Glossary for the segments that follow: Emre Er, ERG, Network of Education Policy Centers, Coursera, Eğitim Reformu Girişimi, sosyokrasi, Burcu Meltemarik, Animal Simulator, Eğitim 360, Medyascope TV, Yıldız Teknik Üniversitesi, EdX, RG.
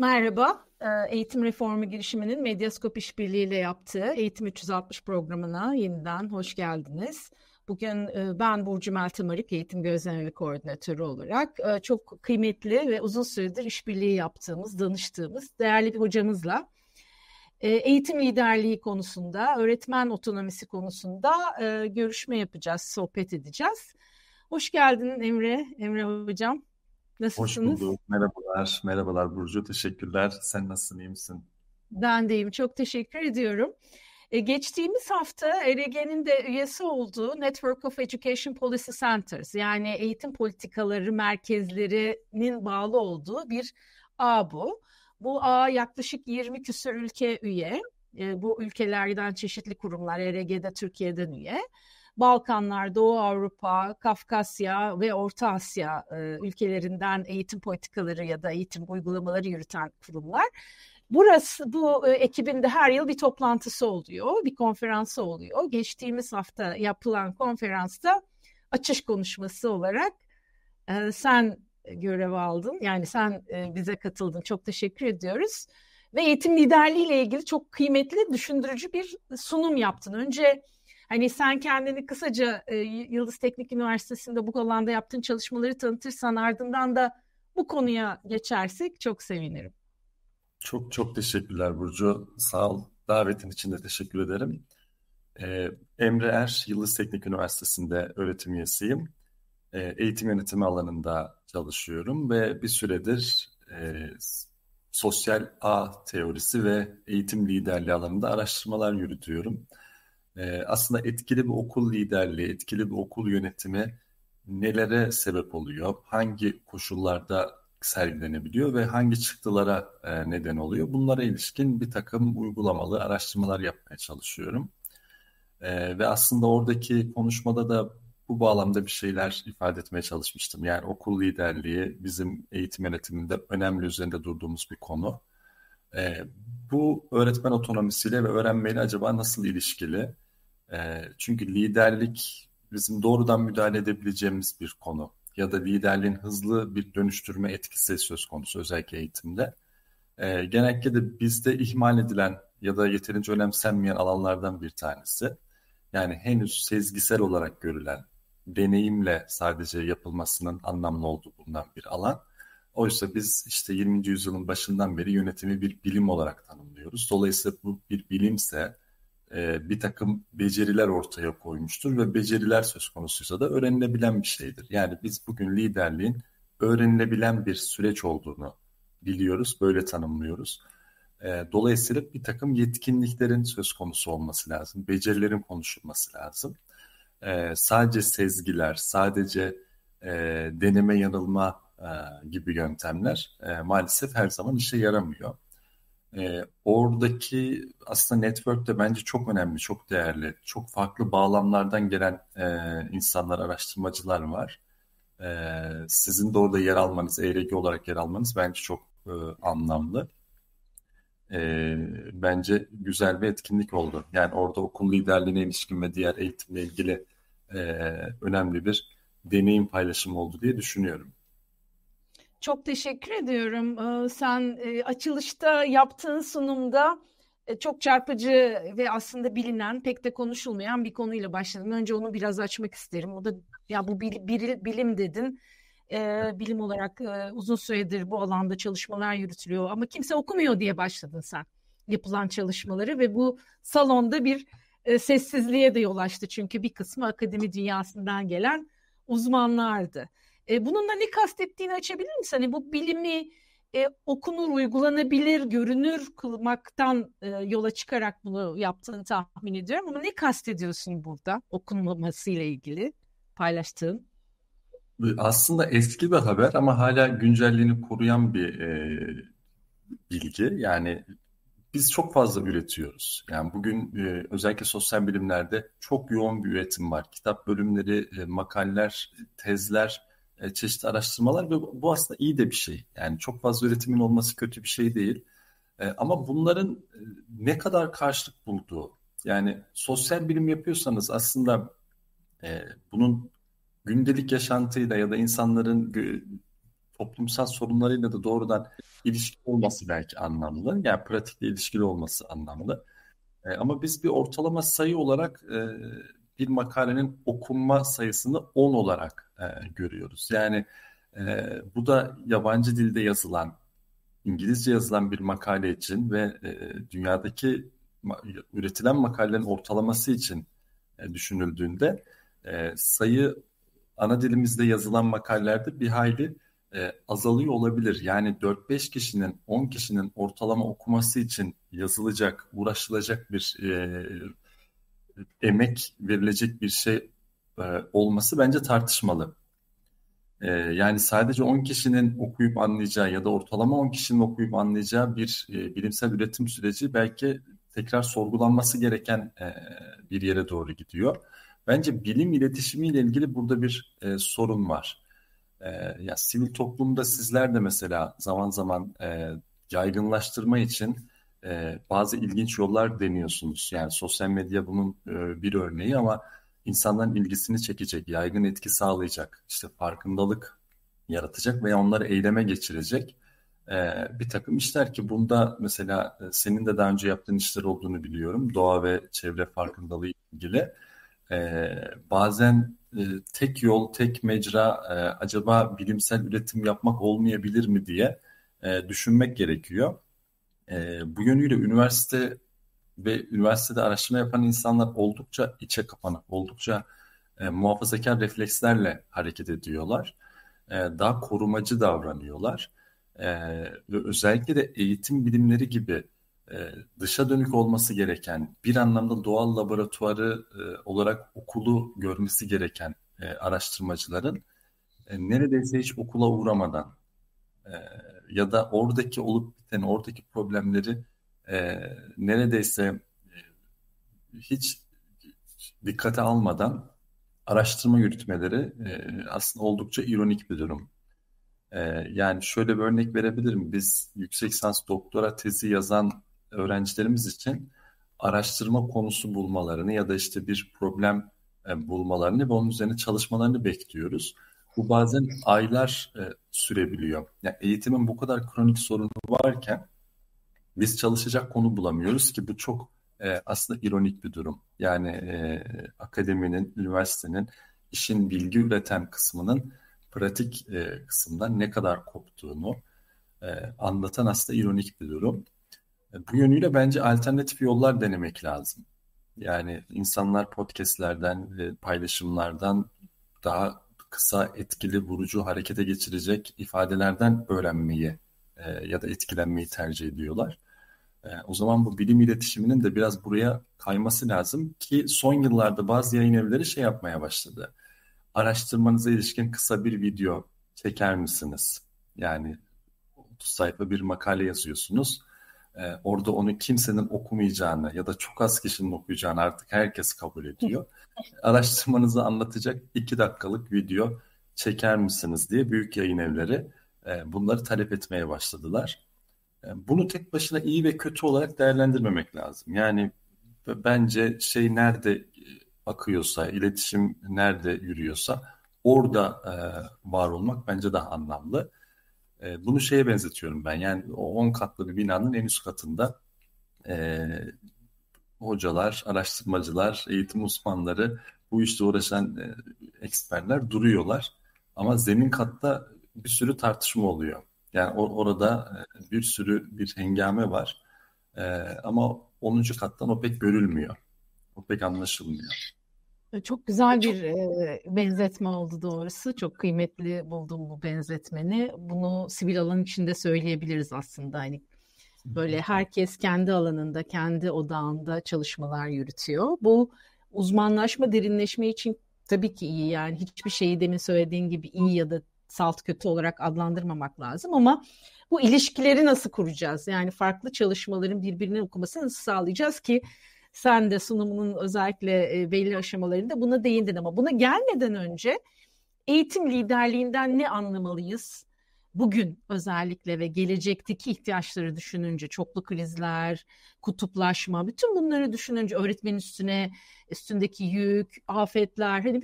Merhaba, Eğitim Reformu Girişimi'nin Medyascope işbirliğiyle yaptığı Eğitim 360 programına yeniden hoş geldiniz. Bugün ben Burcu Meltemarik, Eğitim Gözlemleme Koordinatörü olarak çok kıymetli ve uzun süredir işbirliği yaptığımız, danıştığımız değerli bir hocamızla eğitim liderliği konusunda, öğretmen otonomisi konusunda görüşme yapacağız, sohbet edeceğiz. Hoş geldin Emre hocam. Nasılsınız? Hoş bulduk. Merhabalar Burcu. Teşekkürler. Sen nasılsın? İyi misin? Ben de iyiyim. Çok teşekkür ediyorum. Geçtiğimiz hafta RG'nin de üyesi olduğu Network of Education Policy Centers, yani eğitim politikaları merkezlerinin bağlı olduğu bir ağ bu. Bu ağ yaklaşık 20 küsur ülke üye. Bu ülkelerden çeşitli kurumlar, RG'de Türkiye'den üye. Balkanlar, Doğu Avrupa, Kafkasya ve Orta Asya ülkelerinden eğitim politikaları ya da eğitim uygulamaları yürüten kurumlar. Bu ekibin de her yıl bir toplantısı oluyor, bir konferansı oluyor. Geçtiğimiz hafta yapılan konferansta açış konuşması olarak sen görev aldın. Yani sen bize katıldın. Çok teşekkür ediyoruz. Ve eğitim liderliğiyle ilgili çok kıymetli, düşündürücü bir sunum yaptın. Önce sen kendini kısaca Yıldız Teknik Üniversitesi'nde bu alanda yaptığın çalışmaları tanıtırsan, ardından da bu konuya geçersek çok sevinirim. Çok çok teşekkürler Burcu. Sağ ol. Davetin için de teşekkür ederim. Emre Er, Yıldız Teknik Üniversitesi'nde öğretim üyesiyim. Eğitim yönetimi alanında çalışıyorum ve bir süredir sosyal ağ teorisi ve eğitim liderliği alanında araştırmalar yürütüyorum. Aslında etkili bir okul liderliği, etkili bir okul yönetimi nelere sebep oluyor, hangi koşullarda sergilenebiliyor ve hangi çıktılara neden oluyor? Bunlara ilişkin bir takım uygulamalı araştırmalar yapmaya çalışıyorum. Ve aslında oradaki konuşmada da bu bağlamda bir şeyler ifade etmeye çalışmıştım. Yani okul liderliği bizim eğitim yönetiminde önemli üzerinde durduğumuz bir konu. Bu öğretmen otonomisiyle ve öğrenmeyle acaba nasıl ilişkili? Çünkü liderlik bizim doğrudan müdahale edebileceğimiz bir konu ya da liderliğin hızlı bir dönüştürme etkisi söz konusu özellikle eğitimde. Genellikle de bizde ihmal edilen ya da yeterince önemsenmeyen alanlardan bir tanesi. Yani henüz sezgisel olarak görülen, deneyimle sadece yapılmasının anlamlı olduğu bulunan bir alan. Oysa biz işte 20. yüzyılın başından beri yönetimi bir bilim olarak tanımlıyoruz. Dolayısıyla bu bir bilimse bir takım beceriler ortaya koymuştur ve beceriler söz konusuysa da öğrenilebilen bir şeydir. Yani biz bugün liderliğin öğrenilebilen bir süreç olduğunu biliyoruz, böyle tanımlıyoruz. Dolayısıyla bir takım yetkinliklerin söz konusu olması lazım, becerilerin konuşulması lazım. Sadece sezgiler, sadece deneme yanılma gibi yöntemler maalesef her zaman işe yaramıyor. Oradaki aslında network de bence çok önemli, çok değerli, çok farklı bağlamlardan gelen insanlar, araştırmacılar var. Sizin de orada yer almanız, ERG olarak yer almanız bence çok anlamlı. Bence güzel bir etkinlik oldu. Yani orada okul liderliğine ilişkin ve diğer eğitimle ilgili önemli bir deneyim paylaşımı oldu diye düşünüyorum. Çok teşekkür ediyorum. Sen açılışta yaptığın sunumda çok çarpıcı ve aslında bilinen, pek de konuşulmayan bir konuyla başladın. Önce onu biraz açmak isterim. O da ya bu bilim dedin. Bilim olarak uzun süredir bu alanda çalışmalar yürütülüyor ama kimse okumuyor diye başladın sen yapılan çalışmaları ve bu salonda bir sessizliğe de yol açtı. Çünkü bir kısmı akademi dünyasından gelen uzmanlardı. Bununla ne kastettiğini açabilir misin? Bu bilimi okunur, uygulanabilir, görünür kılmaktan yola çıkarak bunu yaptığını tahmin ediyorum. Ama ne kastediyorsun burada okunmamasıyla ilgili paylaştığın? Aslında eski bir haber ama hala güncelliğini koruyan bir bilgi. Yani biz çok fazla üretiyoruz. Yani bugün özellikle sosyal bilimlerde çok yoğun bir üretim var. Kitap bölümleri, makaleler, tezler, çeşitli araştırmalar ve bu aslında iyi de bir şey. Yani çok fazla üretimin olması kötü bir şey değil. Ama bunların ne kadar karşılık bulduğu, yani sosyal bilim yapıyorsanız aslında bunun gündelik yaşantıyla ya da insanların toplumsal sorunlarıyla da doğrudan ilişkili olması belki anlamlı. Yani pratikle ilişkili olması anlamlı. Ama biz bir ortalama sayı olarak bir makalenin okunma sayısını 10 olarak görüyoruz. Yani bu da yabancı dilde yazılan, İngilizce yazılan bir makale için ve dünyadaki üretilen makalelerin ortalaması için düşünüldüğünde sayı ana dilimizde yazılan makalelerde bir hayli azalıyor olabilir. Yani 4-5 kişinin, 10 kişinin ortalama okuması için yazılacak, uğraşılacak bir emek verilecek bir şey olması bence tartışmalı. Yani sadece 10 kişinin okuyup anlayacağı ya da ortalama 10 kişinin okuyup anlayacağı bir bilimsel üretim süreci belki tekrar sorgulanması gereken bir yere doğru gidiyor. Bence bilim iletişimiyle ilgili burada bir sorun var. Ya sivil toplumda sizler de mesela zaman zaman yaygınlaştırma için bazı ilginç yollar deniyorsunuz. Yani sosyal medya bunun bir örneği ama insanların ilgisini çekecek, yaygın etki sağlayacak, işte farkındalık yaratacak veya onları eyleme geçirecek bir takım işler ki bunda mesela senin de daha önce yaptığın işler olduğunu biliyorum. Doğa ve çevre farkındalığı ile ilgili. Bazen tek yol, tek mecra acaba bilimsel üretim yapmak olmayabilir mi diye düşünmek gerekiyor. Bu yönüyle üniversite ve üniversitede araştırma yapan insanlar oldukça içe kapanık, oldukça muhafazakar reflekslerle hareket ediyorlar. Daha korumacı davranıyorlar. Ve özellikle de eğitim bilimleri gibi dışa dönük olması gereken, bir anlamda doğal laboratuvarı olarak okulu görmesi gereken araştırmacıların neredeyse hiç okula uğramadan ya da oradaki olup biteni, oradaki problemleri neredeyse hiç dikkate almadan araştırma yürütmeleri aslında oldukça ironik bir durum. Yani şöyle bir örnek verebilirim. Biz yüksek lisans doktora tezi yazan öğrencilerimiz için araştırma konusu bulmalarını ya da işte bir problem bulmalarını ve onun üzerine çalışmalarını bekliyoruz. Bu bazen aylar sürebiliyor. Yani eğitimin bu kadar kronik sorunu varken biz çalışacak konu bulamıyoruz ki bu çok aslında ironik bir durum. Yani akademinin, üniversitenin, işin bilgi üreten kısmının pratik kısımdan ne kadar koptuğunu anlatan aslında ironik bir durum. Bu yönüyle bence alternatif yollar denemek lazım. Yani insanlar podcastlerden, paylaşımlardan daha kısa, etkili, vurucu, harekete geçirecek ifadelerden öğrenmeyi ya da etkilenmeyi tercih ediyorlar. O zaman bu bilim iletişiminin de biraz buraya kayması lazım ki son yıllarda bazı yayın evleri şey yapmaya başladı. Araştırmanıza ilişkin kısa bir video çeker misiniz? Yani 30 sayfa bir makale yazıyorsunuz. Orada onu kimsenin okumayacağını ya da çok az kişinin okuyacağını artık herkes kabul ediyor. Araştırmanızı anlatacak 2 dakikalık video çeker misiniz diye büyük yayın evleri bunları talep etmeye başladılar. Bunu tek başına iyi ve kötü olarak değerlendirmemek lazım. Yani bence şey nerede akıyorsa, iletişim nerede yürüyorsa orada var olmak bence daha anlamlı. Bunu şeye benzetiyorum ben. Yani o 10 katlı bir binanın en üst katında hocalar, araştırmacılar, eğitim uzmanları, bu işte uğraşan eksperler duruyorlar. Ama zemin katta bir sürü tartışma oluyor. Yani orada bir sürü bir hengame var. Ama 10. kattan o pek görülmüyor. O pek anlaşılmıyor. Çok güzel bir benzetme oldu doğrusu. Çok kıymetli buldum bu benzetmeni. Bunu sivil alan içinde söyleyebiliriz aslında. Hani böyle herkes kendi alanında, kendi odağında çalışmalar yürütüyor. Bu uzmanlaşma, derinleşme için tabii ki iyi. Yani hiçbir şeyi demin söylediğin gibi iyi ya da salt kötü olarak adlandırmamak lazım ama bu ilişkileri nasıl kuracağız? Yani farklı çalışmaların birbirinin okumasını nasıl sağlayacağız ki sen de sunumunun özellikle belli aşamalarında buna değindin ama buna gelmeden önce eğitim liderliğinden ne anlamalıyız? Bugün özellikle ve gelecekteki ihtiyaçları düşününce çoklu krizler, kutuplaşma, bütün bunları düşününce öğretmenin üstündeki yük, afetler, hani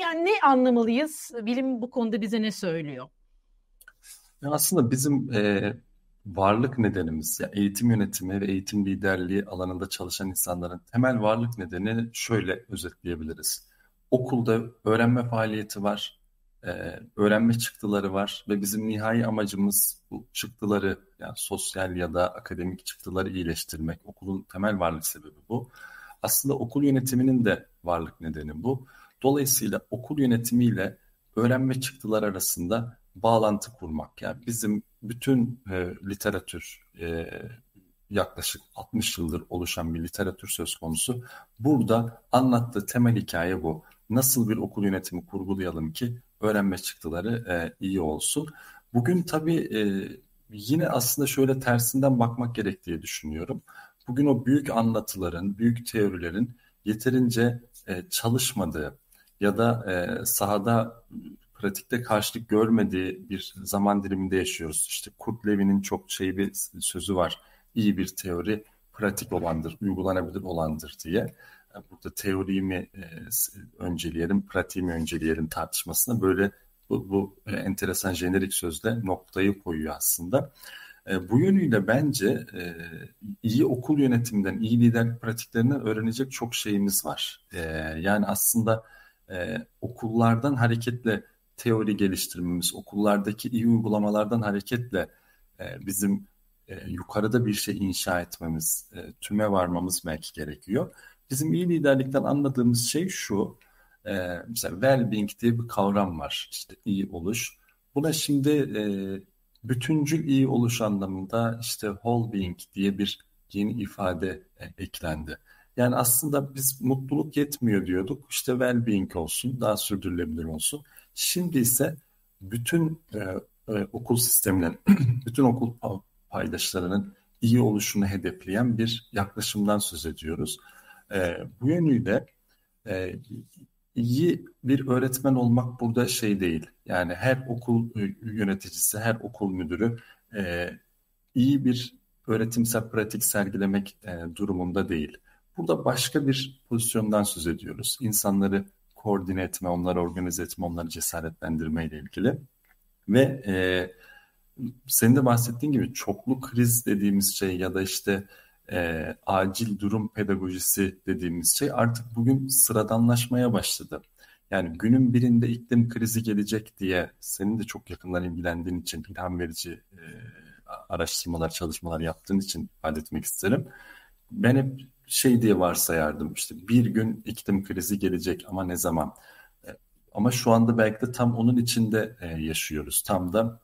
yani ne anlamalıyız? Bilim bu konuda bize ne söylüyor? Aslında bizim varlık nedenimiz, yani eğitim yönetimi ve eğitim liderliği alanında çalışan insanların temel varlık nedeni şöyle özetleyebiliriz. Okulda öğrenme faaliyeti var, öğrenme çıktıları var ve bizim nihai amacımız bu çıktıları, yani sosyal ya da akademik çıktıları iyileştirmek. Okulun temel varlık sebebi bu. Aslında okul yönetiminin de varlık nedeni bu. Dolayısıyla okul yönetimiyle öğrenme çıktıları arasında bağlantı kurmak. Yani bizim bütün literatür, yaklaşık 60 yıldır oluşan bir literatür söz konusu. Burada anlattığı temel hikaye bu. Nasıl bir okul yönetimi kurgulayalım ki öğrenme çıktıları iyi olsun. Bugün tabii yine aslında şöyle tersinden bakmak gerek diye düşünüyorum. Bugün o büyük anlatıların, büyük teorilerin yeterince çalışmadığı ya da sahada, pratikte karşılık görmediği bir zaman diliminde yaşıyoruz. İşte Kurt Lewin'in çok bir sözü var. İyi bir teori pratik olandır, uygulanabilir olandır diye. Burada teoriyi mi önceleyelim, pratiği mi önceleyelim tartışmasına böyle bu enteresan jenerik sözle noktayı koyuyor aslında. Bu yönüyle bence iyi okul yönetiminden, iyi liderlik pratiklerinden öğrenecek çok şeyimiz var. Yani aslında okullardan hareketle teori geliştirmemiz, okullardaki iyi uygulamalardan hareketle bizim yukarıda bir şey inşa etmemiz, tüme varmamız belki gerekiyor. Bizim iyi liderlikten anladığımız şey şu, mesela well-being diye bir kavram var, işte iyi oluş. Buna şimdi bütüncül iyi oluş anlamında işte whole being diye bir yeni ifade eklendi. Yani aslında biz mutluluk yetmiyor diyorduk, işte well-being olsun, daha sürdürülebilir olsun. Şimdi ise bütün okul sisteminin, bütün okul paydaşlarının iyi oluşunu hedefleyen bir yaklaşımdan söz ediyoruz. Bu yönüyle iyi bir öğretmen olmak burada şey değil. Yani her okul yöneticisi, her okul müdürü iyi bir öğretimsel pratik sergilemek durumunda değil. Burada başka bir pozisyondan söz ediyoruz. İnsanları koordine etme, onları organize etme, onları cesaretlendirme ile ilgili. Ve senin de bahsettiğin gibi çoklu kriz dediğimiz şey ya da işte acil durum pedagojisi dediğimiz şey artık bugün sıradanlaşmaya başladı. Yani günün birinde iklim krizi gelecek diye senin de çok yakından ilgilendiğin için, ilham verici araştırmalar, çalışmalar yaptığın için ifade etmek isterim. Ben hep şey diye varsayardım, işte bir gün iklim krizi gelecek ama ne zaman? Ama şu anda belki de tam onun içinde yaşıyoruz. Tam da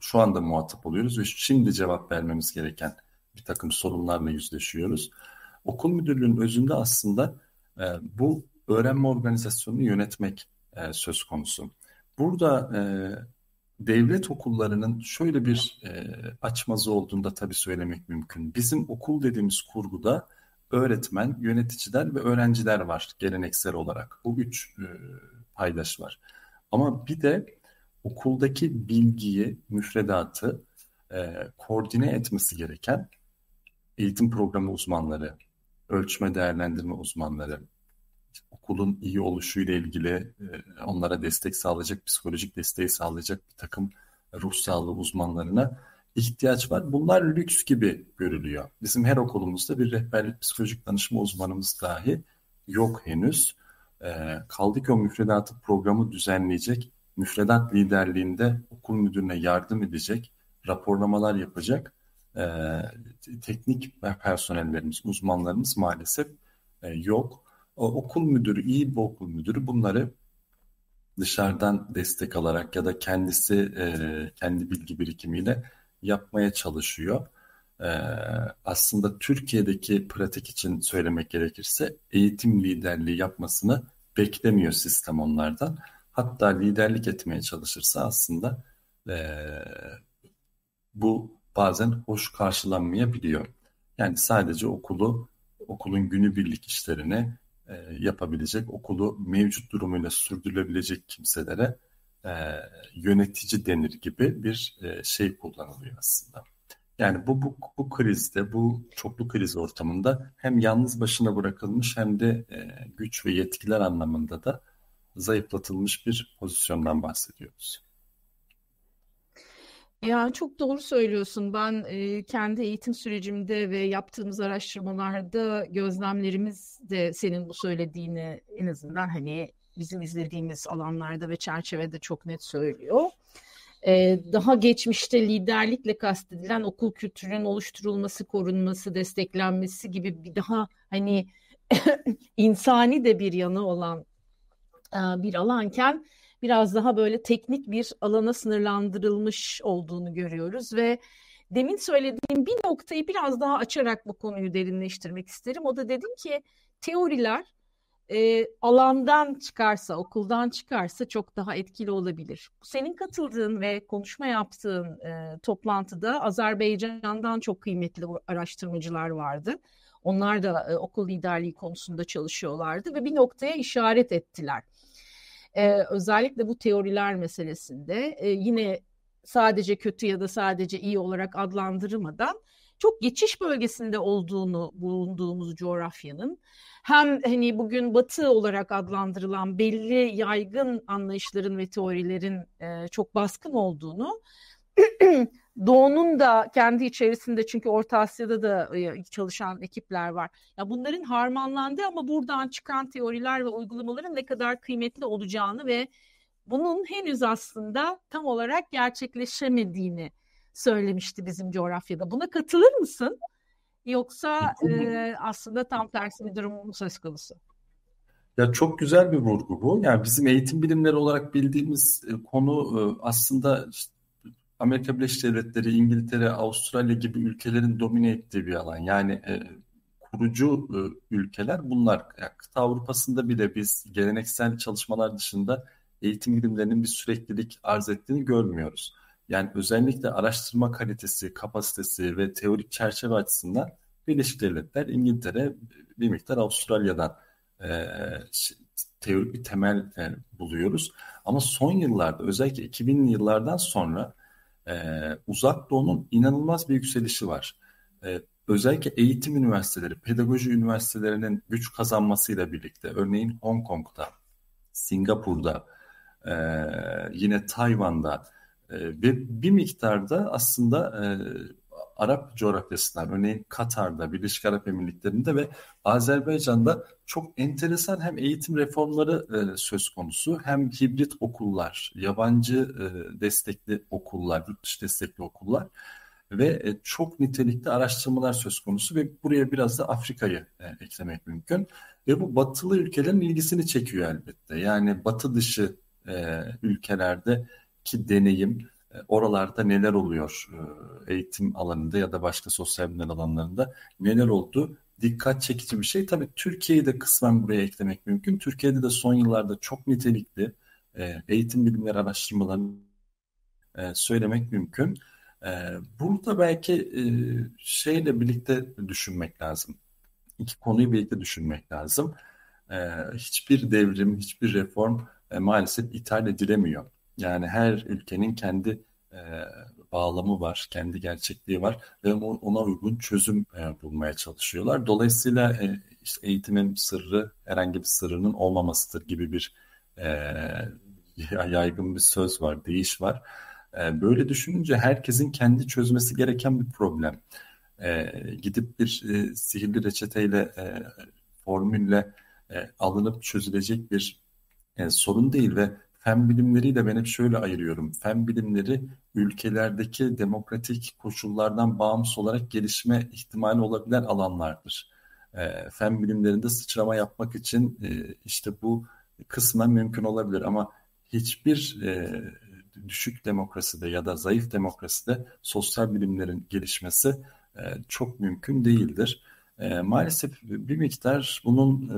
şu anda muhatap oluyoruz ve şimdi cevap vermemiz gereken bir takım sorunlarla yüzleşiyoruz. Okul müdürlüğünün özünde aslında bu öğrenme organizasyonunu yönetmek söz konusu. Burada devlet okullarının şöyle bir açmazı olduğunda tabii söylemek mümkün. Bizim okul dediğimiz kurguda öğretmen, yöneticiler ve öğrenciler var geleneksel olarak. Bu üç paydaş var. Ama bir de okuldaki bilgiyi, müfredatı koordine etmesi gereken eğitim programı uzmanları, ölçme değerlendirme uzmanları, okulun iyi oluşuyla ilgili onlara destek sağlayacak, psikolojik desteği sağlayacak bir takım ruh sağlığı uzmanlarına ihtiyaç var. Bunlar lüks gibi görülüyor. Bizim her okulumuzda bir rehberlik psikolojik danışma uzmanımız dahi yok henüz. Kaldı ki o müfredatı programı düzenleyecek, müfredat liderliğinde okul müdürüne yardım edecek, raporlamalar yapacak teknik personellerimiz, uzmanlarımız maalesef yok. Okul müdürü, iyi bir okul müdürü bunları dışarıdan destek alarak ya da kendisi kendi bilgi birikimiyle yapmaya çalışıyor. Aslında Türkiye'deki pratik için söylemek gerekirse eğitim liderliği yapmasını beklemiyor sistem onlardan. Hatta liderlik etmeye çalışırsa aslında bu bazen hoş karşılanmayabiliyor. Yani sadece okulun günübirlik işlerini yapabilecek, okulu mevcut durumuyla sürdürülebilecek kimselere yönetici denir gibi bir şey kullanılıyor aslında. Yani bu krizde, bu çoklu kriz ortamında hem yalnız başına bırakılmış hem de güç ve yetkiler anlamında da zayıflatılmış bir pozisyondan bahsediyoruz. Yani çok doğru söylüyorsun. Ben kendi eğitim sürecimde ve yaptığımız araştırmalarda gözlemlerimiz de senin bu söylediğini en azından hani bizim izlediğimiz alanlarda ve çerçevede çok net söylüyor. Daha geçmişte liderlikle kastedilen okul kültürünün oluşturulması, korunması, desteklenmesi gibi bir daha hani insani de bir yanı olan bir alanken biraz daha böyle teknik bir alana sınırlandırılmış olduğunu görüyoruz ve demin söylediğim bir noktayı biraz daha açarak bu konuyu derinleştirmek isterim. O da dedim ki teoriler alandan çıkarsa, okuldan çıkarsa çok daha etkili olabilir. Senin katıldığın ve konuşma yaptığın toplantıda Azerbaycan'dan çok kıymetli araştırmacılar vardı. Onlar da okul liderliği konusunda çalışıyorlardı ve bir noktaya işaret ettiler. Özellikle bu teoriler meselesinde yine sadece kötü ya da sadece iyi olarak adlandırmadan çok geçiş bölgesinde olduğunu bulunduğumuz coğrafyanın hem hani bugün Batı olarak adlandırılan belli yaygın anlayışların ve teorilerin çok baskın olduğunu Doğu'nun da kendi içerisinde çünkü Orta Asya'da da çalışan ekipler var. Ya bunların harmanlandığı ama buradan çıkan teoriler ve uygulamaların ne kadar kıymetli olacağını ve bunun henüz aslında tam olarak gerçekleşemediğini söylemişti bizim coğrafyada. Buna katılır mısın? Yoksa aslında tam tersi bir durum söz konusu. Ya çok güzel bir vurgu bu. Yani bizim eğitim bilimleri olarak bildiğimiz konu aslında Amerika Birleşik Devletleri, İngiltere, Avustralya gibi ülkelerin domine ettiği bir alan. Yani kurucu ülkeler bunlar. Yani kıta Avrupa'sında bile biz geleneksel çalışmalar dışında eğitim bilimlerinin bir süreklilik arz ettiğini görmüyoruz. Yani özellikle araştırma kalitesi, kapasitesi ve teorik çerçeve açısından Birleşik Devletler, İngiltere, bir miktar Avustralya'dan teorik bir temel buluyoruz. Ama son yıllarda, özellikle 2000'li yıllardan sonra Uzak Doğu'nun inanılmaz bir yükselişi var. Özellikle eğitim üniversiteleri, pedagoji üniversitelerinin güç kazanmasıyla birlikte, örneğin Hong Kong'da, Singapur'da, yine Tayvan'da ve bir miktarda aslında Arap coğrafyasından, örneğin Katar'da, Birleşik Arap Emirlikleri'nde ve Azerbaycan'da çok enteresan hem eğitim reformları söz konusu, hem hibrit okullar, yabancı destekli okullar, yurt dışı destekli okullar ve çok nitelikli araştırmalar söz konusu ve buraya biraz da Afrika'yı eklemek mümkün. Ve bu batılı ülkelerin ilgisini çekiyor elbette. Yani batı dışı ülkelerdeki deneyim, oralarda neler oluyor, eğitim alanında ya da başka sosyal bilimler alanlarında neler oldu, dikkat çekici bir şey. Tabii Türkiye'yi de kısmen buraya eklemek mümkün. Türkiye'de de son yıllarda çok nitelikli eğitim bilimleri araştırmalarını söylemek mümkün. Burada belki şeyle birlikte düşünmek lazım. İki konuyu birlikte düşünmek lazım. Hiçbir devrim, hiçbir reform maalesef ithal edilemiyor. Yani her ülkenin kendi bağlamı var, kendi gerçekliği var ve ona uygun çözüm bulmaya çalışıyorlar. Dolayısıyla işte eğitimin sırrı herhangi bir sırrının olmamasıdır gibi bir yaygın bir söz var, deyiş var. Böyle düşününce herkesin kendi çözmesi gereken bir problem. Gidip bir sihirli reçeteyle, formülle alınıp çözülecek bir sorun değil ve fen bilimleriyle ben hep şöyle ayırıyorum. Fen bilimleri ülkelerdeki demokratik koşullardan bağımsız olarak gelişme ihtimali olabilen alanlardır. Fen bilimlerinde sıçrama yapmak için işte bu kısmen mümkün olabilir ama hiçbir düşük demokraside ya da zayıf demokraside sosyal bilimlerin gelişmesi çok mümkün değildir. Maalesef bir miktar bunun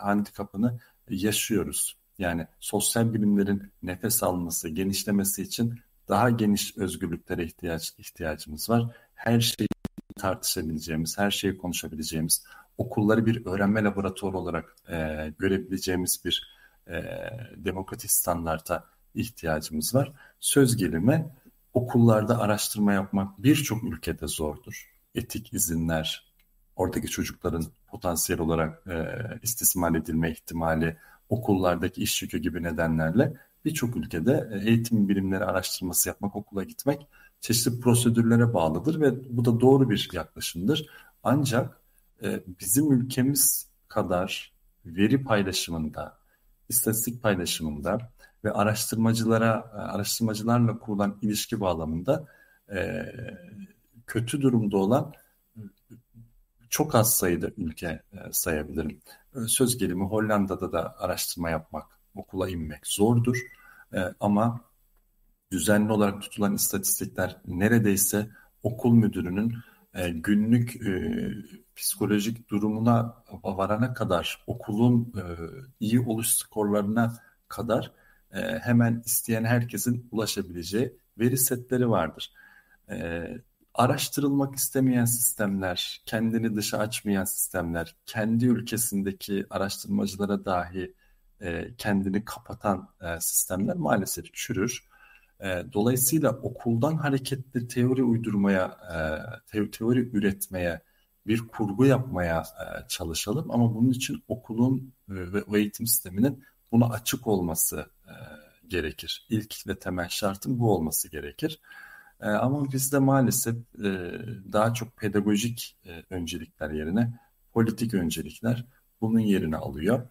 handikapını yaşıyoruz. Yani sosyal bilimlerin nefes alması, genişlemesi için daha geniş özgürlüklere ihtiyacımız var. Her şeyi tartışabileceğimiz, her şeyi konuşabileceğimiz, okulları bir öğrenme laboratuvarı olarak görebileceğimiz bir demokratik standarta ihtiyacımız var. Söz gelimi okullarda araştırma yapmak birçok ülkede zordur. Etik izinler, oradaki çocukların potansiyel olarak istismar edilme ihtimali, okullardaki iş yükü gibi nedenlerle birçok ülkede eğitim bilimleri araştırması yapmak, okula gitmek çeşitli prosedürlere bağlıdır ve bu da doğru bir yaklaşımdır. Ancak bizim ülkemiz kadar veri paylaşımında, istatistik paylaşımında ve araştırmacılarla kurulan ilişki bağlamında kötü durumda olan çok az sayıda ülke sayabilirim. Söz gelimi Hollanda'da da araştırma yapmak, okula inmek zordur. Ama düzenli olarak tutulan istatistikler neredeyse okul müdürünün günlük psikolojik durumuna varana kadar, okulun iyi oluş skorlarına kadar hemen isteyen herkesin ulaşabileceği veri setleri vardır. Araştırılmak istemeyen sistemler, kendini dışa açmayan sistemler, kendi ülkesindeki araştırmacılara dahi kendini kapatan sistemler maalesef çürür. Dolayısıyla okuldan hareketli teori uydurmaya, teori üretmeye, bir kurgu yapmaya çalışalım. Ama bunun için okulun ve eğitim sisteminin buna açık olması gerekir. İlk ve temel şartın bu olması gerekir. Ama bizde maalesef daha çok pedagojik öncelikler yerine politik öncelikler bunun yerini alıyor.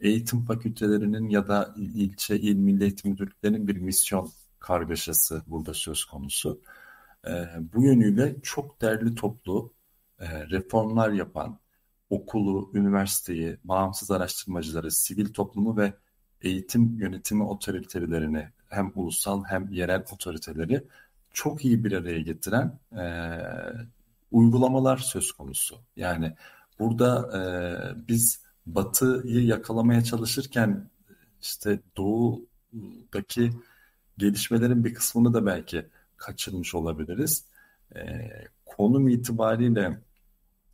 Eğitim fakültelerinin ya da ilçe, il milli eğitim müdürlüklerinin bir misyon kargaşası burada söz konusu. Bu yönüyle çok derli toplu reformlar yapan okulu, üniversiteyi, bağımsız araştırmacıları, sivil toplumu ve eğitim yönetimi otoritelerini, hem ulusal hem yerel otoriteleri çok iyi bir araya getiren uygulamalar söz konusu. Yani burada biz Batı'yı yakalamaya çalışırken işte Doğu'daki gelişmelerin bir kısmını da belki kaçırmış olabiliriz. Konum itibariyle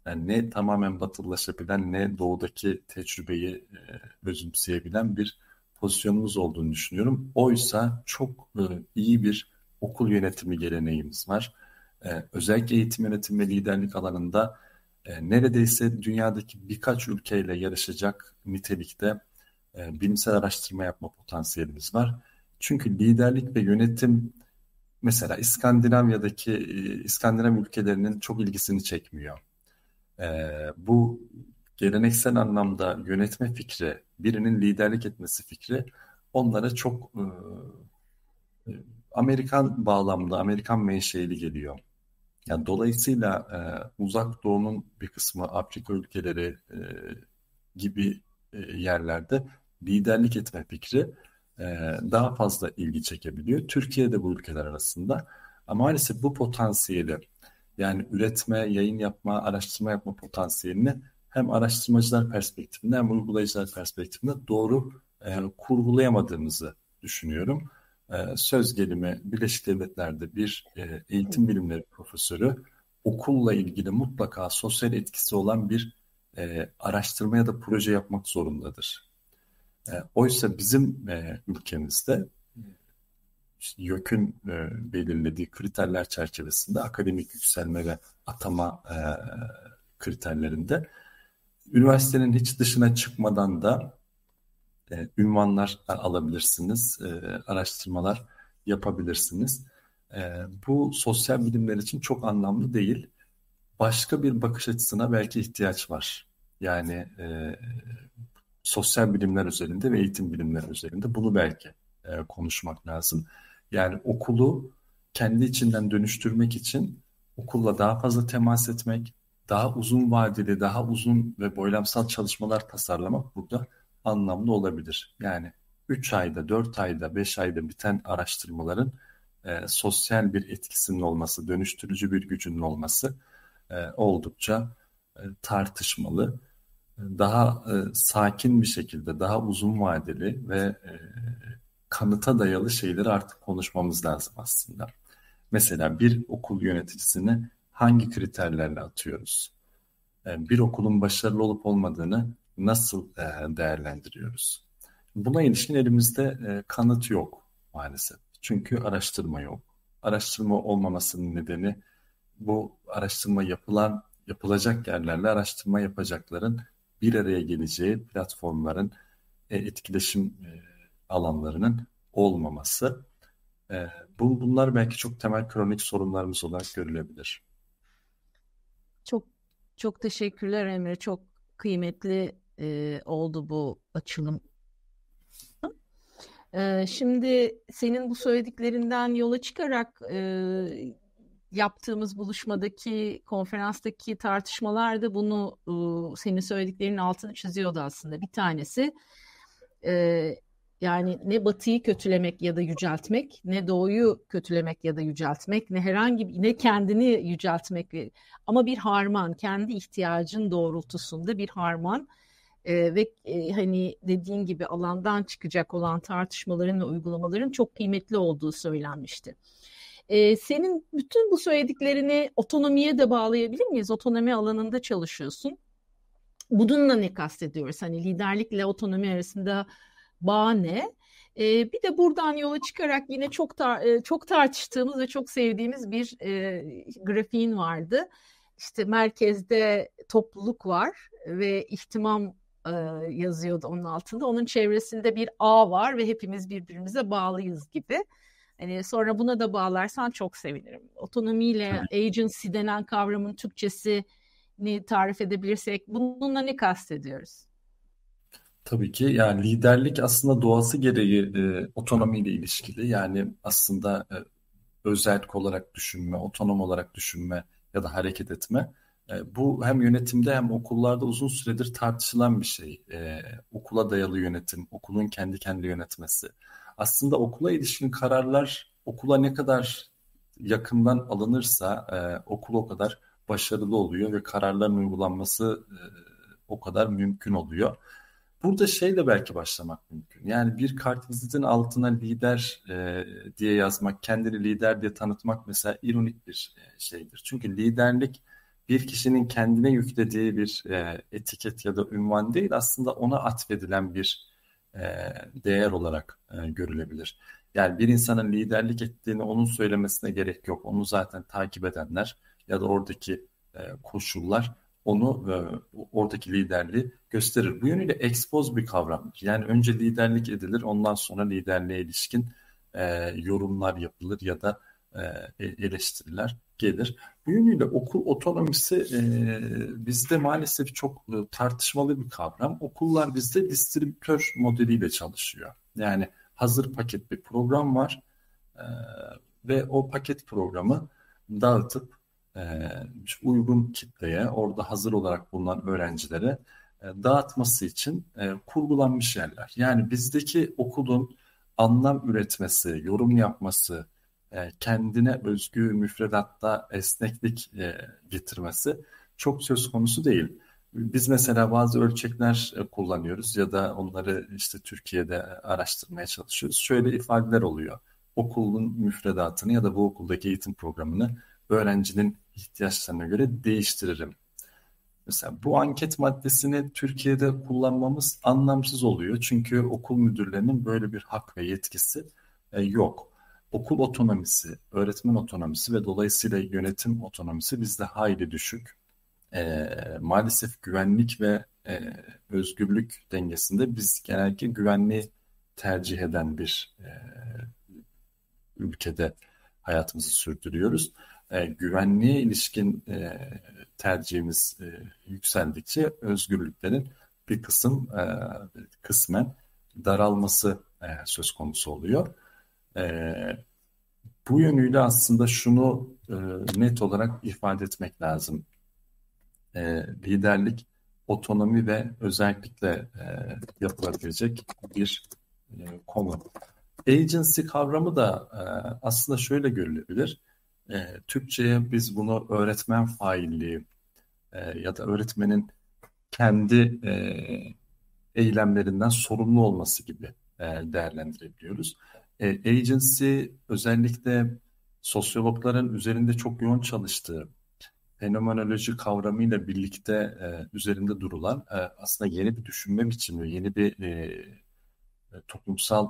yani ne tamamen batılılaşabilen ne Doğu'daki tecrübeyi özümseyebilen bir pozisyonumuz olduğunu düşünüyorum. Oysa çok iyi bir okul yönetimi geleneğimiz var. Özellikle eğitim yönetimi ve liderlik alanında neredeyse dünyadaki birkaç ülkeyle yarışacak nitelikte bilimsel araştırma yapma potansiyelimiz var. Çünkü liderlik ve yönetim mesela İskandinav ülkelerinin çok ilgisini çekmiyor. Bu geleneksel anlamda yönetme fikri, birinin liderlik etmesi fikri onlara çok Amerikan bağlamlı, Amerikan menşeili geliyor. Yani dolayısıyla Uzak Doğu'nun bir kısmı, Afrika ülkeleri gibi yerlerde liderlik etme fikri daha fazla ilgi çekebiliyor. Türkiye de bu ülkeler arasında. Ama maalesef bu potansiyeli, yani üretme, yayın yapma, araştırma yapma potansiyelini hem araştırmacılar perspektifinde hem uygulayıcılar perspektifinde doğru kurgulayamadığımızı düşünüyorum. Söz gelimi Birleşik Devletler'de bir eğitim bilimleri profesörü okulla ilgili mutlaka sosyal etkisi olan bir araştırma ya da proje yapmak zorundadır. Oysa bizim ülkemizde işte YÖK'ün belirlediği kriterler çerçevesinde akademik yükselme ve atama kriterlerinde üniversitenin hiç dışına çıkmadan da ünvanlar alabilirsiniz, araştırmalar yapabilirsiniz. Bu sosyal bilimler için çok anlamlı değil. Başka bir bakış açısına belki ihtiyaç var. Yani sosyal bilimler özelinde ve eğitim bilimleri özelinde bunu belki konuşmak lazım. Yani okulu kendi içinden dönüştürmek için okulla daha fazla temas etmek, daha uzun vadeli, daha uzun ve boylamsal çalışmalar tasarlamak burada anlamlı olabilir. Yani 3 ayda, 4 ayda, 5 ayda biten araştırmaların sosyal bir etkisinin olması, dönüştürücü bir gücünün olması oldukça tartışmalı. Daha sakin bir şekilde, daha uzun vadeli ve kanıta dayalı şeyleri artık konuşmamız lazım aslında. Mesela bir okul yöneticisini hangi kriterlerle atıyoruz? Bir okulun başarılı olup olmadığını nasıl değerlendiriyoruz? Buna ilişkin elimizde kanıt yok maalesef. Çünkü araştırma yok. Araştırma olmamasının nedeni bu araştırma yapılacak yerlerle araştırma yapacakların bir araya geleceği platformların etkileşim alanlarının olmaması. Bunlar belki çok temel kronik sorunlarımız olarak görülebilir. Çok teşekkürler Emre. Çok kıymetli oldu bu açılım. Şimdi senin bu söylediklerinden yola çıkarak yaptığımız buluşmadaki, konferanstaki tartışmalar da bunu, senin söylediklerinin altını çiziyordu aslında. Bir tanesi yani ne Batı'yı kötülemek ya da yüceltmek, ne Doğu'yu kötülemek ya da yüceltmek, ne herhangi bir, ne kendini yüceltmek, ama bir harman, kendi ihtiyacın doğrultusunda bir harman ve hani dediğin gibi alandan çıkacak olan tartışmaların ve uygulamaların çok kıymetli olduğu söylenmişti. Senin bütün bu söylediklerini otonomiye de bağlayabilir miyiz? Otonomi alanında çalışıyorsun. Bununla ne kastediyoruz? Hani liderlikle otonomi arasında bağ ne? Bir de buradan yola çıkarak yine çok tartıştığımız ve çok sevdiğimiz bir grafiğin vardı. İşte merkezde topluluk var ve ihtimam yazıyordu onun altında. Onun çevresinde bir ağ var ve hepimiz birbirimize bağlıyız gibi. Yani sonra buna da bağlarsan çok sevinirim. Otonomiyle agency denen kavramın Türkçesini tarif edebilirsek bununla ne kastediyoruz? Tabii ki yani liderlik aslında doğası gereği otonomiyle ilişkili. Yani aslında özerk olarak düşünme, otonom olarak düşünme ya da hareket etme. Bu hem yönetimde hem okullarda uzun süredir tartışılan bir şey. Okula dayalı yönetim, okulun kendi yönetmesi. Aslında okula ilişkin kararlar okula ne kadar yakından alınırsa okul o kadar başarılı oluyor ve kararların uygulanması o kadar mümkün oluyor. Burada şeyle belki başlamak mümkün. Yani bir kartvizitin altına lider diye yazmak, kendini lider diye tanıtmak mesela ironik bir şeydir. Çünkü liderlik bir kişinin kendine yüklediği bir etiket ya da ünvan değil, aslında ona atfedilen bir değer olarak görülebilir. Yani bir insanın liderlik ettiğini onun söylemesine gerek yok. Onu zaten takip edenler ya da oradaki koşullar onu, oradaki liderliği gösterir. Bu yönüyle expose bir kavramdır. Yani önce liderlik edilir, ondan sonra liderliğe ilişkin yorumlar yapılır ya da eleştiriler gelir. Bu yönüyle okul otonomisi bizde maalesef çok tartışmalı bir kavram. Okullar bizde distribütör modeliyle çalışıyor. Yani hazır paket bir program var ve o paket programı dağıtıp uygun kitleye, orada hazır olarak bulunan öğrencilere dağıtması için kurgulanmış yerler. Yani bizdeki okulun anlam üretmesi, yorum yapması, kendine özgü müfredatta esneklik getirmesi çok söz konusu değil. Biz mesela bazı ölçekler kullanıyoruz ya da onları işte Türkiye'de araştırmaya çalışıyoruz. Şöyle ifadeler oluyor. Okulun müfredatını ya da bu okuldaki eğitim programını öğrencinin ihtiyaçlarına göre değiştiririm. Mesela bu anket maddesini Türkiye'de kullanmamız anlamsız oluyor. Çünkü okul müdürlerinin böyle bir hak ve yetkisi yok. Okul otonomisi, öğretmen otonomisi ve dolayısıyla yönetim otonomisi bizde hayli düşük. Maalesef güvenlik ve özgürlük dengesinde biz genellikle güvenliği tercih eden bir ülkede hayatımızı sürdürüyoruz. Güvenliğe ilişkin tercihimiz yükseldikçe özgürlüklerin bir kısmen daralması söz konusu oluyor. Bu yönüyle aslında şunu net olarak ifade etmek lazım. Liderlik, otonomi ve özellikle yapılabilecek bir konu. Agency kavramı da aslında şöyle görülebilir. Türkçe'ye biz bunu öğretmen failliği ya da öğretmenin kendi eylemlerinden sorumlu olması gibi değerlendirebiliyoruz. Agency özellikle sosyologların üzerinde çok yoğun çalıştığı fenomenoloji kavramıyla birlikte üzerinde durulan aslında yeni bir düşünme biçimi, yeni bir toplumsal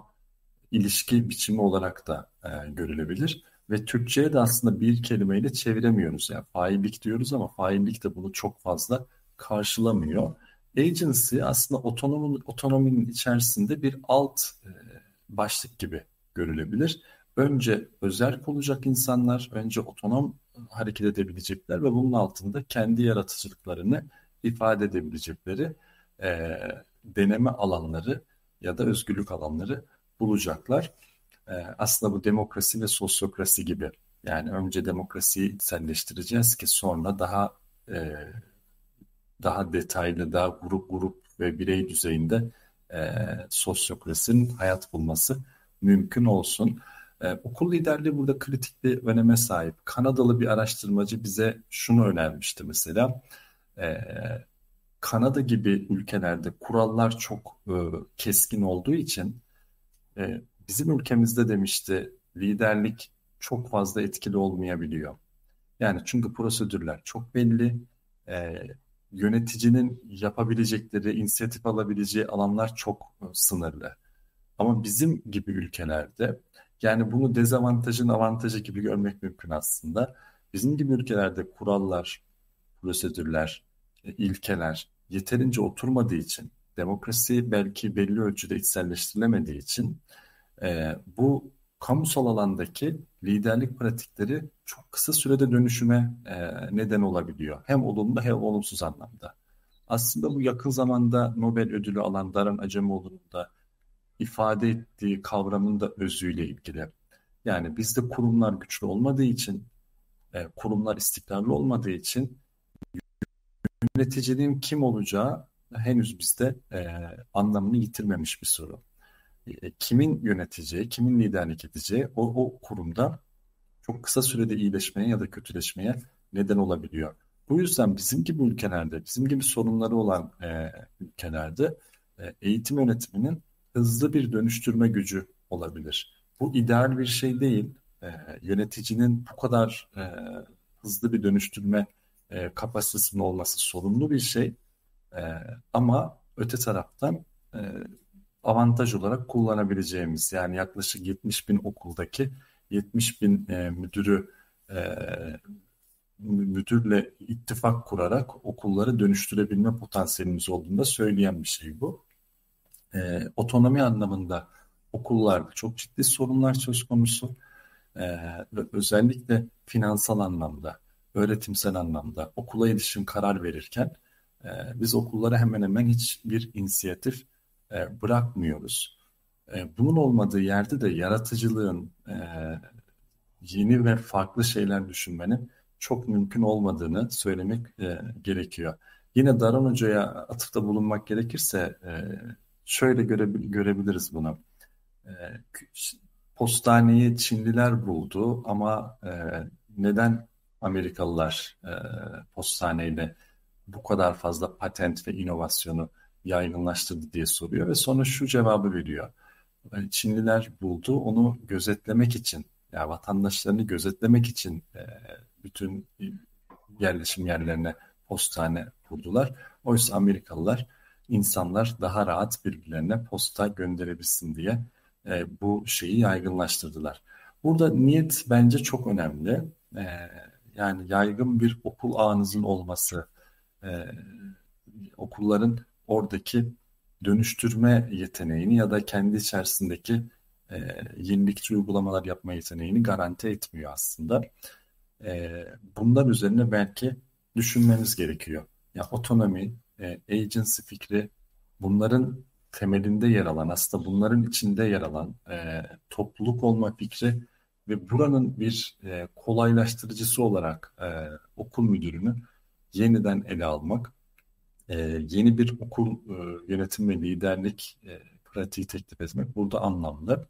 ilişki biçimi olarak da görülebilir. Ve Türkçe'ye de aslında bir kelimeyle çeviremiyoruz. Yani faillik diyoruz ama faillik de bunu çok fazla karşılamıyor. Agency aslında otonominin içerisinde bir alt başlık gibi görülebilir. Önce özerk olacak insanlar, önce otonom hareket edebilecekler ve bunun altında kendi yaratıcılıklarını ifade edebilecekleri deneme alanları ya da özgürlük alanları bulacaklar. Aslında bu demokrasi ve sosyokrasi gibi. Yani önce demokrasiyi içselleştireceğiz ki sonra daha detaylı, daha grup ve birey düzeyinde sosyokrasinin hayat bulması mümkün olsun. Okul liderliği burada kritik bir öneme sahip. Kanadalı bir araştırmacı bize şunu önermişti mesela. Kanada gibi ülkelerde kurallar çok keskin olduğu için bizim ülkemizde demişti liderlik çok fazla etkili olmayabiliyor. Yani çünkü prosedürler çok belli. Yöneticinin yapabilecekleri, inisiyatif alabileceği alanlar çok sınırlı. Ama bizim gibi ülkelerde yani bunu dezavantajın avantajı gibi görmek mümkün aslında. Bizim gibi ülkelerde kurallar, prosedürler, ilkeler yeterince oturmadığı için, demokrasi belki belli ölçüde içselleştirilemediği için bu kamusal alandaki liderlik pratikleri çok kısa sürede dönüşüme neden olabiliyor. Hem olumlu hem olumsuz anlamda. Aslında bu yakın zamanda Nobel ödülü alan Daran Acemoğlu'nun da ifade ettiği kavramın da özüyle ilgili. Yani bizde kurumlar güçlü olmadığı için, kurumlar istikrarlı olmadığı için yöneticinin kim olacağı henüz bizde anlamını yitirmemiş bir soru. Kimin yöneteceği, kimin liderlik edeceği o kurumda çok kısa sürede iyileşmeye ya da kötüleşmeye neden olabiliyor. Bu yüzden bizim gibi ülkelerde, bizim gibi sorunları olan ülkelerde eğitim yönetiminin hızlı bir dönüştürme gücü olabilir. Bu ideal bir şey değil. Yöneticinin bu kadar hızlı bir dönüştürme kapasitesinin olması sorumlu bir şey. Ama öte taraftan avantaj olarak kullanabileceğimiz yani yaklaşık 70.000 okuldaki 70.000 müdürle ittifak kurarak okulları dönüştürebilme potansiyelimiz olduğunu da söyleyen bir şey bu. Otonomi anlamında okullarda çok ciddi sorunlar söz konusu ve özellikle finansal anlamda, öğretimsel anlamda okula ilişkin karar verirken biz okullara hemen hemen hiçbir inisiyatif bırakmıyoruz. Bunun olmadığı yerde de yaratıcılığın, yeni ve farklı şeyler düşünmenin çok mümkün olmadığını söylemek gerekiyor. Yine Daran Hoca'ya atıfta bulunmak gerekirse şöyle görebiliriz bunu. Postaneyi Çinliler buldu ama neden Amerikalılar postaneyle bu kadar fazla patent ve inovasyonu yaygınlaştırdı diye soruyor ve sonra şu cevabı veriyor. Çinliler buldu, onu gözetlemek için, yani vatandaşlarını gözetlemek için bütün yerleşim yerlerine postane kurdular. Oysa Amerikalılar, insanlar daha rahat birbirlerine posta gönderebilsin diye bu şeyi yaygınlaştırdılar. Burada niyet bence çok önemli. Yani yaygın bir okul ağınızın olması, okulların oradaki dönüştürme yeteneğini ya da kendi içerisindeki yenilikçi uygulamalar yapma yeteneğini garanti etmiyor aslında. Bundan üzerine belki düşünmemiz gerekiyor. Ya otonomi, agency fikri bunların temelinde yer alan, aslında bunların içinde yer alan topluluk olma fikri ve buranın bir kolaylaştırıcısı olarak okul müdürünü yeniden ele almak, yeni bir okul yönetim ve liderlik pratiği teklif etmek burada anlamlı.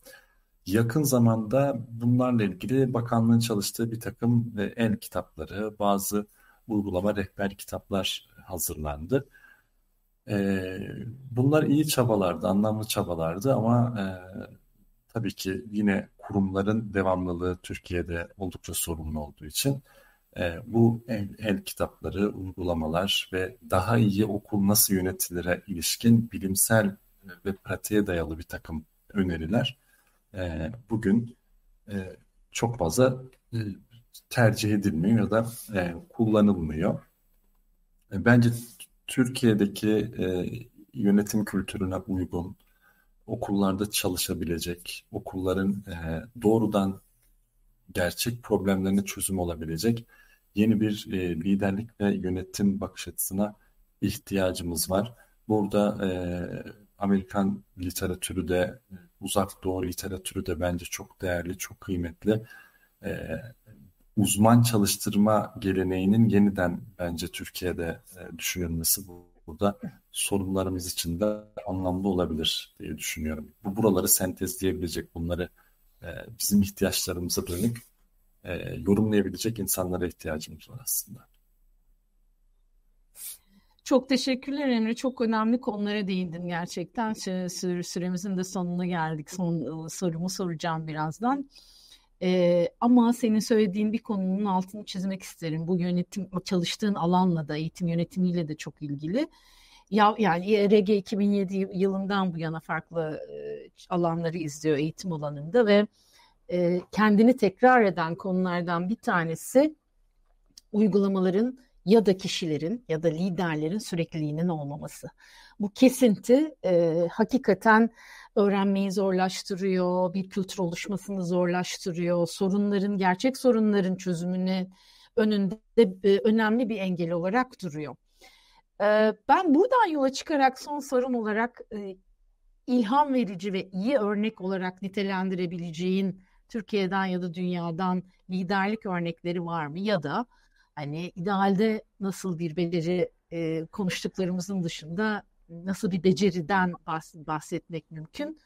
Yakın zamanda bunlarla ilgili bakanlığın çalıştığı bir takım el kitapları, bazı uygulama rehber kitaplar hazırlandı. Bunlar iyi çabalardı, anlamlı çabalardı ama tabii ki yine kurumların devamlılığı Türkiye'de oldukça sorunlu olduğu için bu el kitapları, uygulamalar ve daha iyi okul nasıl yönetilire ilişkin bilimsel ve pratiğe dayalı bir takım öneriler bugün çok fazla tercih edilmiyor ya da kullanılmıyor. Bence Türkiye'deki yönetim kültürüne uygun okullarda çalışabilecek, okulların doğrudan gerçek problemlerine çözüm olabilecek yeni bir liderlik ve yönetim bakış açısına ihtiyacımız var. Burada Amerikan literatürü de, Uzak Doğu literatürü de bence çok değerli, çok kıymetli. Uzman çalıştırma geleneğinin yeniden bence Türkiye'de düşünülmesi burada sorunlarımız için de anlamlı olabilir diye düşünüyorum. Bu buraları sentezleyebilecek, bunları bizim ihtiyaçlarımıza dönük yorumlayabilecek insanlara ihtiyacımız var aslında. Çok teşekkürler Emre. Çok önemli konulara değindin gerçekten. Süremizin de sonuna geldik. Son sorumu soracağım birazdan. Ama senin söylediğin bir konunun altını çizmek isterim. Bu yönetim, çalıştığın alanla da, eğitim yönetimiyle de çok ilgili. Yani RG 2007 yılından bu yana farklı alanları izliyor eğitim alanında ve kendini tekrar eden konulardan bir tanesi uygulamaların ya da kişilerin ya da liderlerin sürekliliğinin olmaması. Bu kesinti hakikaten öğrenmeyi zorlaştırıyor, bir kültür oluşmasını zorlaştırıyor, sorunların, gerçek sorunların çözümünü önünde önemli bir engel olarak duruyor. Ben buradan yola çıkarak son sorum olarak ilham verici ve iyi örnek olarak nitelendirebileceğin Türkiye'den ya da dünyadan liderlik örnekleri var mı? Ya da hani idealde nasıl bir beceri, konuştuklarımızın dışında nasıl bir beceriden bahsetmek mümkün?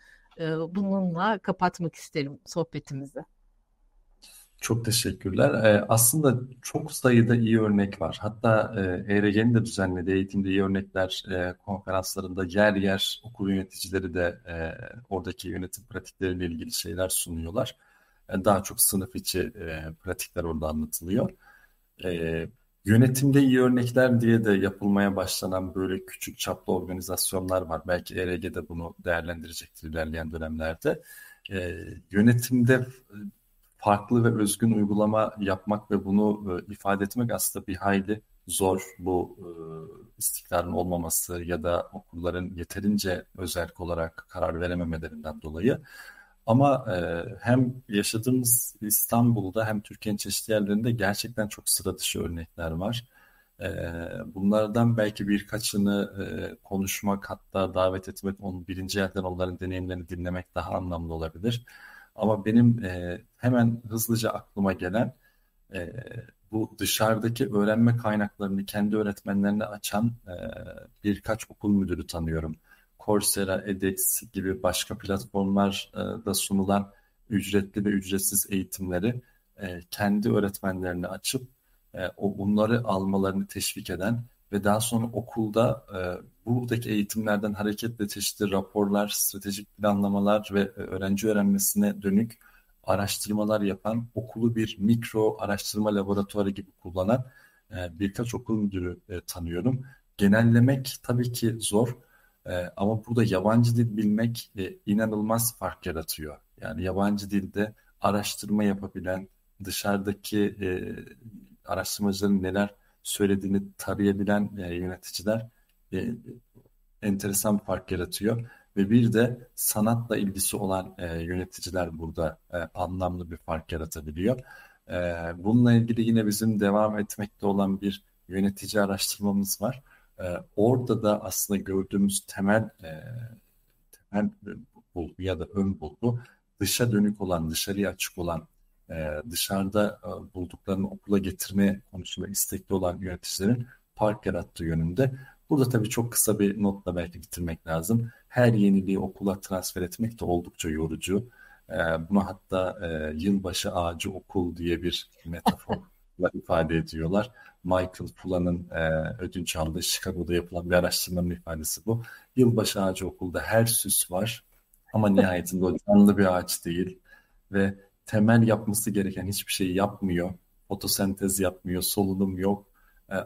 Bununla kapatmak isterim sohbetimizi. Çok teşekkürler. Aslında çok sayıda iyi örnek var. Hatta ERG'nin de düzenlediği Eğitimde İyi Örnekler konferanslarında yer yer okul yöneticileri de oradaki yönetim pratikleriyle ilgili şeyler sunuyorlar. Daha çok sınıf içi pratikler orada anlatılıyor. Yönetimde iyi örnekler diye de yapılmaya başlanan böyle küçük çaplı organizasyonlar var. Belki ERG de bunu değerlendirecektir ilerleyen dönemlerde. Yönetimde farklı ve özgün uygulama yapmak ve bunu ifade etmek aslında bir hayli zor. Bu istikrarın olmaması ya da okulların yeterince özerk olarak karar verememelerinden dolayı. Ama hem yaşadığımız İstanbul'da hem Türkiye'nin çeşitli yerlerinde gerçekten çok sıra dışı örnekler var. Bunlardan belki birkaçını konuşmak, hatta davet etmek, birinci elden onların deneyimlerini dinlemek daha anlamlı olabilir. Ama benim hemen hızlıca aklıma gelen bu dışarıdaki öğrenme kaynaklarını kendi öğretmenlerine açan birkaç okul müdürü tanıyorum. Coursera, EdX gibi başka platformlarda sunulan ücretli ve ücretsiz eğitimleri kendi öğretmenlerine açıp bunları almalarını teşvik eden ve daha sonra okulda buradaki eğitimlerden hareketle çeşitli raporlar, stratejik planlamalar ve öğrenci öğrenmesine dönük araştırmalar yapan, okulu bir mikro araştırma laboratuvarı gibi kullanan birkaç okul müdürü tanıyorum. Genellemek tabii ki zor. Ama burada yabancı dil bilmek inanılmaz fark yaratıyor. Yani yabancı dilde araştırma yapabilen, dışarıdaki araştırmacıların neler söylediğini tarayabilen yöneticiler enteresan bir fark yaratıyor. Ve bir de sanatla ilgisi olan yöneticiler burada anlamlı bir fark yaratabiliyor. Bununla ilgili yine bizim devam etmekte olan bir yönetici araştırmamız var. Orada da aslında gördüğümüz temel bulgu ya da ön bulgu dışa dönük olan, dışarıya açık olan, dışarıda bulduklarını okula getirme konusunda istekli olan yöneticilerin fark yarattığı yönünde. Burada tabii çok kısa bir notla belki bitirmek lazım. Her yeniliği okula transfer etmek de oldukça yorucu. Buna hatta yılbaşı ağacı okul diye bir metafor ifade ediyorlar. Michael Fula'nın ödünç aldığı Chicago'da yapılan bir araştırmanın ifadesi bu. Yılbaşı ağacı okulda her süs var ama nihayetinde o canlı bir ağaç değil ve temel yapması gereken hiçbir şey yapmıyor. Fotosentez yapmıyor, solunum yok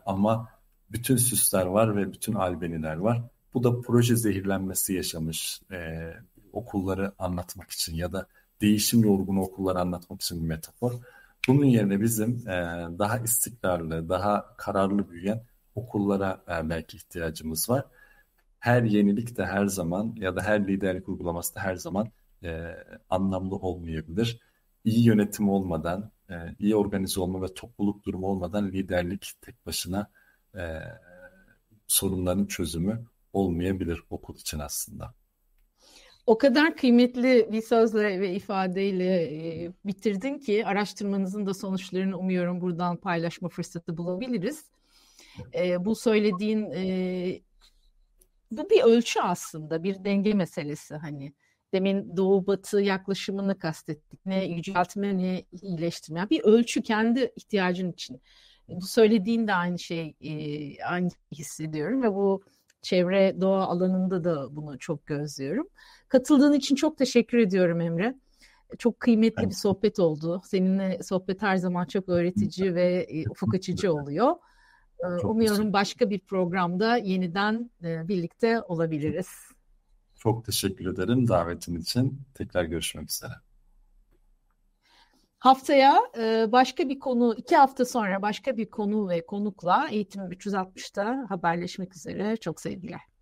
ama bütün süsler var ve bütün albeniler var. Bu da proje zehirlenmesi yaşamış okulları anlatmak için ya da değişim yorgunu okulları anlatmak için bir metafor. Bunun yerine bizim daha istikrarlı, daha kararlı büyüyen okullara belki ihtiyacımız var. her yenilik de her zaman ya da her liderlik uygulaması da her zaman anlamlı olmayabilir. İyi yönetim olmadan, iyi organize olma ve topluluk durumu olmadan liderlik tek başına sorunların çözümü olmayabilir okul için aslında. O kadar kıymetli bir sözle ve ifadeyle bitirdin ki araştırmanızın da sonuçlarını umuyorum buradan paylaşma fırsatı bulabiliriz. Bu söylediğin, bu bir ölçü aslında, bir denge meselesi hani. Demin Doğu-Batı yaklaşımını kastettik. Ne yüceltme, ne iyileştirme. Bir ölçü kendi ihtiyacın için. Bu söylediğin de aynı şey, aynı hissediyorum ve bu çevre doğa alanında da bunu çok gözlüyorum. Katıldığın için çok teşekkür ediyorum Emre. Çok kıymetli bir sohbet oldu. Seninle sohbet her zaman çok öğretici ve ufuk açıcı oluyor. Umuyorum başka bir programda yeniden birlikte olabiliriz. Çok teşekkür ederim davetin için. Tekrar görüşmek üzere. Haftaya başka bir konu, 2 hafta sonra başka bir konu ve konukla Eğitim 360'ta haberleşmek üzere. Çok sevgiler.